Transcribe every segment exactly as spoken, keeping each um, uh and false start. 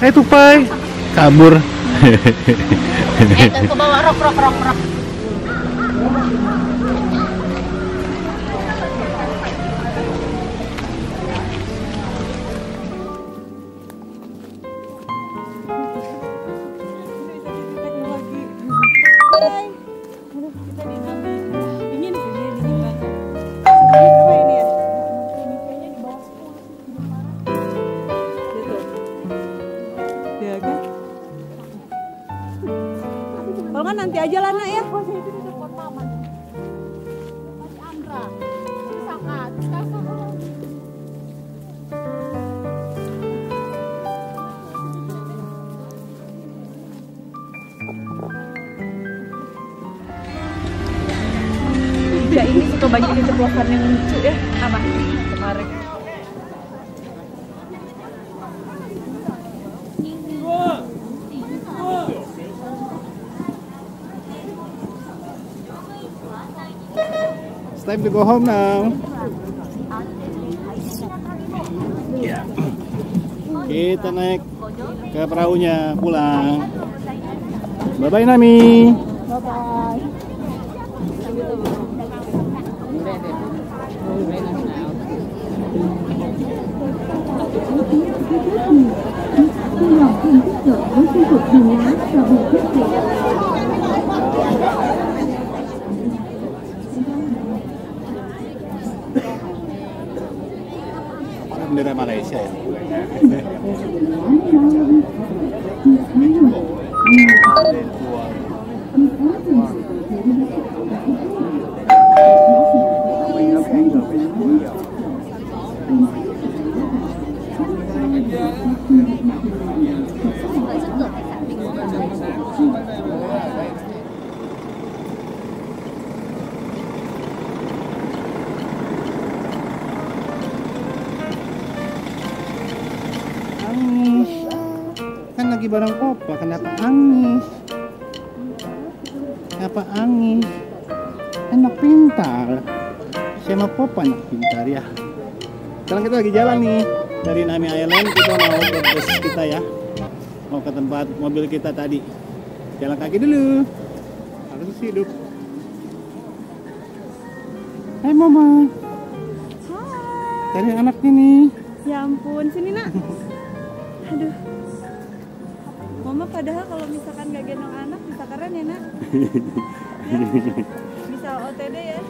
Eh, tupai kabur. Eh, ke bawah, rok, rok, rok, rok. Kalau nanti aja lah nak ya. Bos itu di depan mama. Mas Andra. Sangat. Ya ini suka banyak keceplosan yang lucu ya. Apa? Kemarin. Time to go home now. Yeah. Kita naik ke perahunya pulang. Bye bye Nami. Bye bye. Bendera Malaysia ya. Lagi barang opa, kenapa angis? Kenapa angis? Anak pintar. Saya mau Papa anak pintar ya. Sekarang kita lagi jalan nih dari Nami Island, kita mau ke bus kita ya. Mau ke tempat mobil kita tadi. Jalan kaki dulu. Harus hidup. Hai Mama. Hai. Cari anaknya nih. Ya ampun, sini nak. Aduh. Mama padahal kalau misalkan gak gendong anak bisa keren ya nak ya, bisa O T D ya,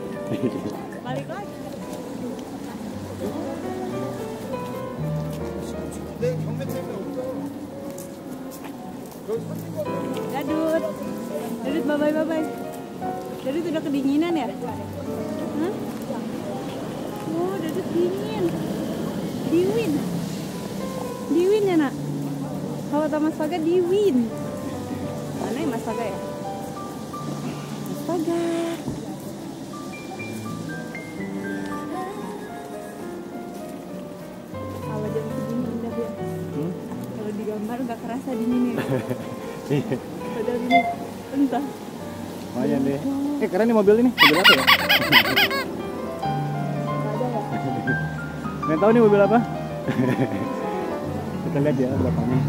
balik lagi. Dadut, Dadut bye bye bye. Dadut udah kedinginan ya? Hah? Oh Dadut dingin, diwin, diwin ya nak? Kalau sama Mas Paga di Win. Mana ya Mas Paga ya? Mas Paga. Kalau jam segini indah ya. Hmm? Kalau digambar nggak kerasa dingin ya. Iya. Padahal ini entah. Lumayan deh. Eh keren nih mobil ini. Mobil apa ya? Nggak tahu nih mobil apa. Kita lihat ya belakangnya.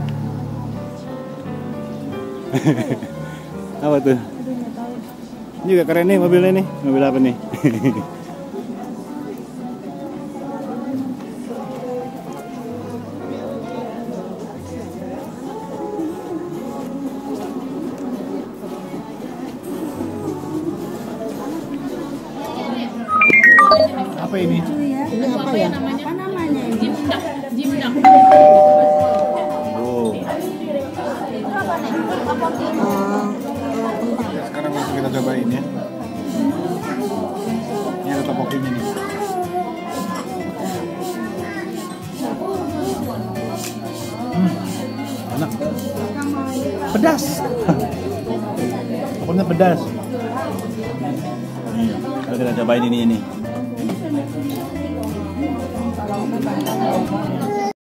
Apa tuh? Ini juga keren nih mobilnya nih. Mobil apa nih? Apa ini? Ini apa ya? Apa namanya? Jimnak. Jimnak. Oh. Sekarang langsung kita cobain ya. Ini ada topokinya nih. Hmm, enak. Pedas. Topokinya pedas. Kita kita cobain ini ini.